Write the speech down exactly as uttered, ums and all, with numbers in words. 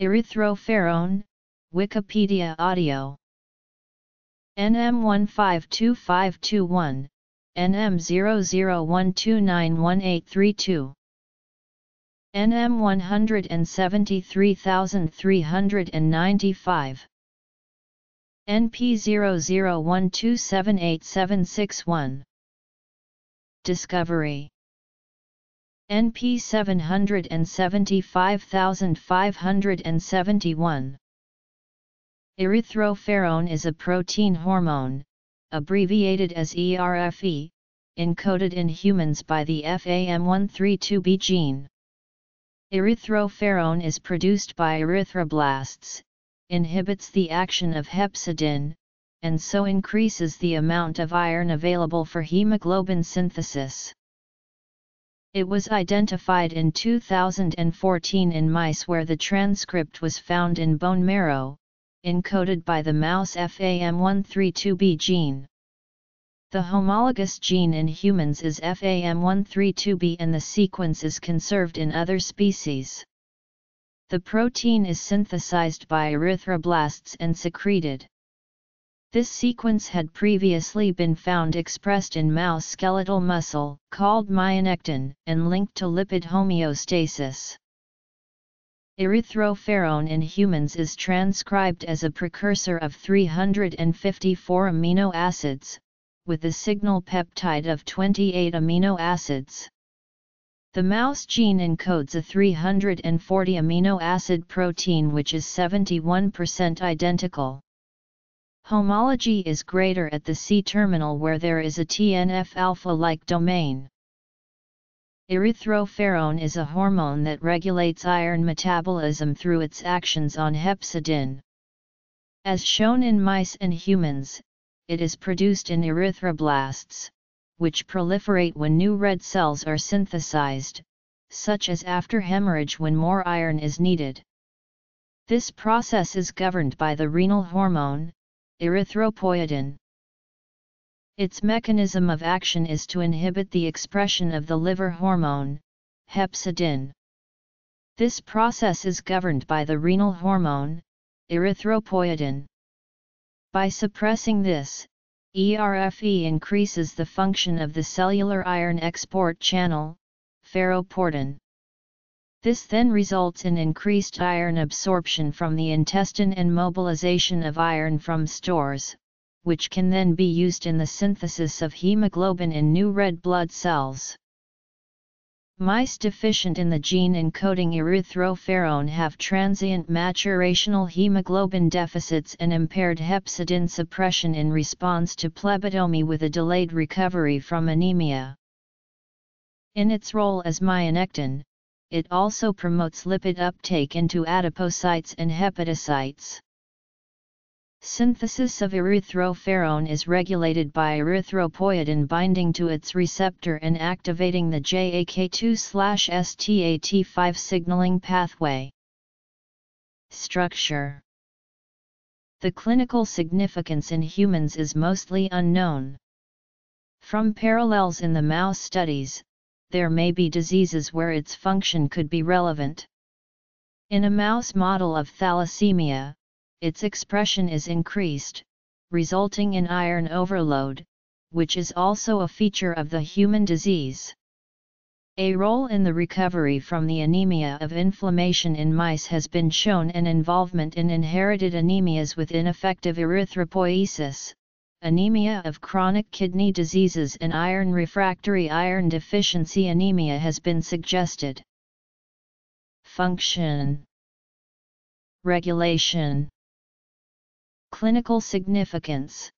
Erythroferrone, Wikipedia audio. N M one five two five two one, N M zero zero one two nine one eight three two. N M one seven three three nine five. N P zero zero one two seven eight seven six one. Discovery. N P seven seven five five seven one. Erythroferrone is a protein hormone, abbreviated as E R F E, encoded in humans by the F A M one three two B gene. Erythroferrone is produced by erythroblasts, inhibits the action of hepcidin, and so increases the amount of iron available for hemoglobin synthesis. It was identified in two thousand fourteen in mice where the transcript was found in bone marrow, encoded by the mouse F A M one three two B gene. The homologous gene in humans is F A M one three two B and the sequence is conserved in other species. The protein is synthesized by erythroblasts and secreted. This sequence had previously been found expressed in mouse skeletal muscle, called myonectin, and linked to lipid homeostasis. Erythroferrone in humans is transcribed as a precursor of three hundred fifty-four amino acids, with a signal peptide of twenty-eight amino acids. The mouse gene encodes a three hundred forty amino acid protein which is seventy-one percent identical. Homology is greater at the C-terminal where there is a T N F alpha-like domain. Erythroferrone is a hormone that regulates iron metabolism through its actions on hepcidin. As shown in mice and humans, it is produced in erythroblasts, which proliferate when new red cells are synthesized, such as after hemorrhage when more iron is needed. This process is governed by the renal hormone, erythropoietin. Its mechanism of action is to inhibit the expression of the liver hormone, hepcidin. This process is governed by the renal hormone, erythropoietin. By suppressing this, E R F E increases the function of the cellular iron export channel, ferroportin. This then results in increased iron absorption from the intestine and mobilization of iron from stores, which can then be used in the synthesis of hemoglobin in new red blood cells. Mice deficient in the gene encoding erythroferrone have transient maturational hemoglobin deficits and impaired hepcidin suppression in response to phlebotomy with a delayed recovery from anemia. In its role as myonectin, it also promotes lipid uptake into adipocytes and hepatocytes. Synthesis of erythroferrone is regulated by erythropoietin binding to its receptor and activating the J A K two slash S T A T five signaling pathway. Structure. The clinical significance in humans is mostly unknown. From parallels in the mouse studies, there may be diseases where its function could be relevant. In a mouse model of thalassemia, its expression is increased, resulting in iron overload, which is also a feature of the human disease. A role in the recovery from the anemia of inflammation in mice has been shown and involvement in inherited anemias with ineffective erythropoiesis, anemia of chronic kidney diseases and iron refractory iron deficiency anemia has been suggested. Function. Regulation. Clinical significance.